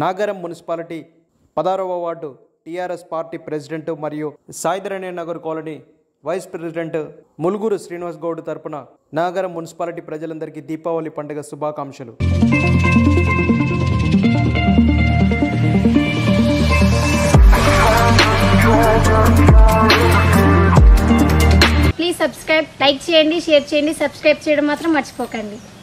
Nagaram Municipality, Padarovatu, TRS Party President Mario, Sidran Nagar Colony, Vice President Mulguru Srinivas Godu Tarpana, Nagaram Municipality Prajalandar Kidipa Valipandaga Suba Kamshalu. Please subscribe, like, share, subscribe.